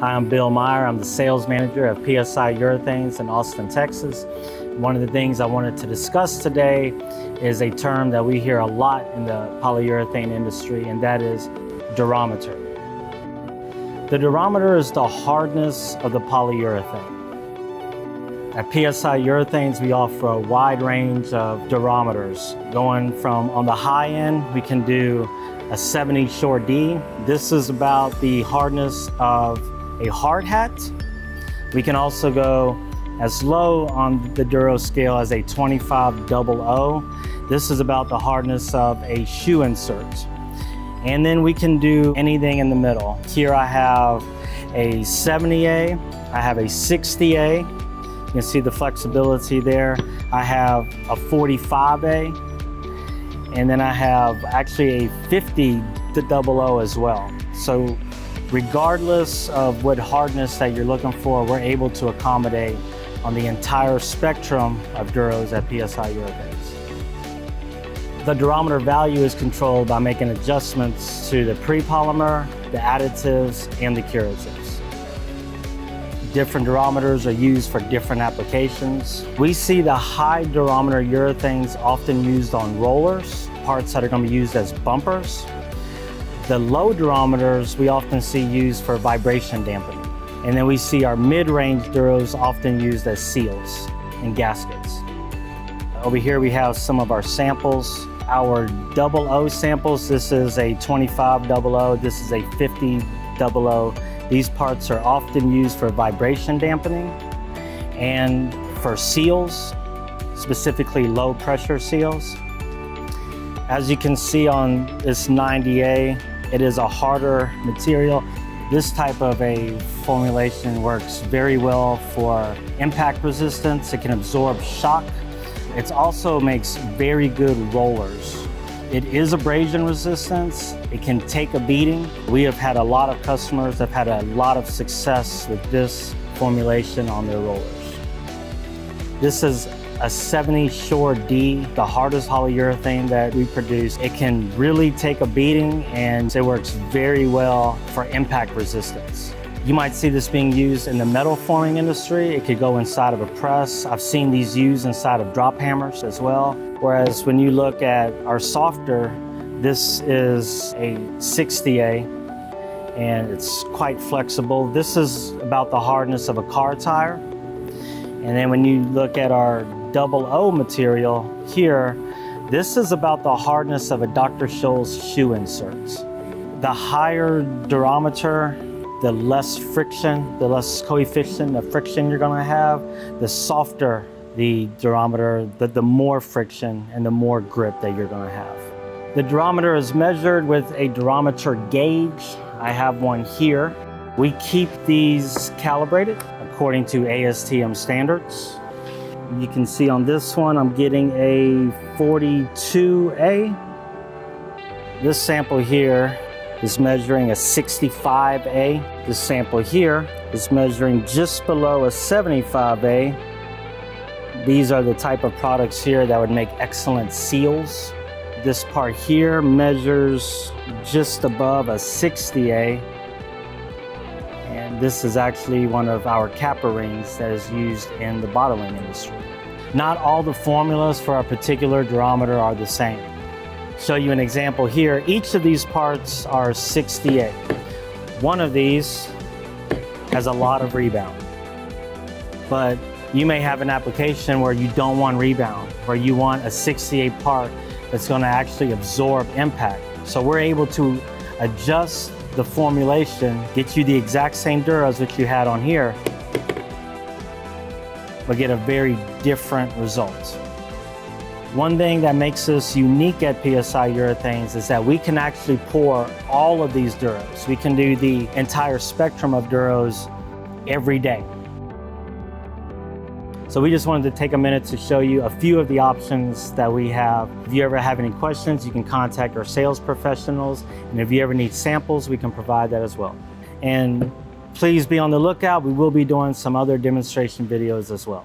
Hi, I'm Bill Meyer. I'm the sales manager of PSI Urethanes in Austin, Texas. One of the things I wanted to discuss today is a term that we hear a lot in the polyurethane industry, and that is durometer. The durometer is the hardness of the polyurethane. At PSI Urethanes, we offer a wide range of durometers. Going from on the high end, we can do a 70 Shore D. This is about the hardness of a hard hat. We can also go as low on the Duro scale as a 25 double O. This is about the hardness of a shoe insert. And then we can do anything in the middle. Here I have a 70A, I have a 60A. You can see the flexibility there. I have a 45A. And then I have actually a 50 double O as well. So regardless of what hardness that you're looking for, we're able to accommodate on the entire spectrum of duros at PSI Urethanes. The durometer value is controlled by making adjustments to the pre-polymer, the additives, and the curatives. Different durometers are used for different applications. We see the high durometer urethanes often used on rollers, parts that are going to be used as bumpers. The low durometers we often see used for vibration dampening. And then we see our mid-range duros often used as seals and gaskets. Over here we have some of our samples. Our double O samples, this is a 25 double O, this is a 50 double O. These parts are often used for vibration dampening and for seals, specifically low pressure seals. As you can see on this 90A, it is a harder material. This type of a formulation works very well for impact resistance. It can absorb shock. It also makes very good rollers. It is abrasion resistance. It can take a beating. We have had a lot of customers that have had a lot of success with this formulation on their rollers. This is a 70 Shore D, the hardest polyurethane that we produce. It can really take a beating and it works very well for impact resistance. You might see this being used in the metal forming industry. It could go inside of a press. I've seen these used inside of drop hammers as well. Whereas when you look at our softer, this is a 60A and it's quite flexible. This is about the hardness of a car tire. And then when you look at our double O material here, this is about the hardness of a Dr. Scholl's shoe inserts. The higher durometer, the less friction, the less coefficient of friction you're gonna have, the softer the durometer, the more friction and the more grip that you're gonna have. The durometer is measured with a durometer gauge. I have one here. We keep these calibrated according to ASTM standards. You can see on this one, I'm getting a 42A. This sample here is measuring a 65A. This sample here is measuring just below a 75A. These are the type of products here that would make excellent seals. This part here measures just above a 60A. And this is actually one of our kappa rings that is used in the bottling industry. Not all the formulas for a particular durometer are the same. Show you an example here. Each of these parts are 68. One of these has a lot of rebound, but you may have an application where you don't want rebound, where you want a 68 part that's going to actually absorb impact. So we're able to adjust the formulation, get you the exact same duros that you had on here, but get a very different result. One thing that makes us unique at PSI Urethanes is that we can actually pour all of these duros. We can do the entire spectrum of duros every day. So we just wanted to take a minute to show you a few of the options that we have. If you ever have any questions, you can contact our sales professionals. And if you ever need samples, we can provide that as well. And please be on the lookout. We will be doing some other demonstration videos as well.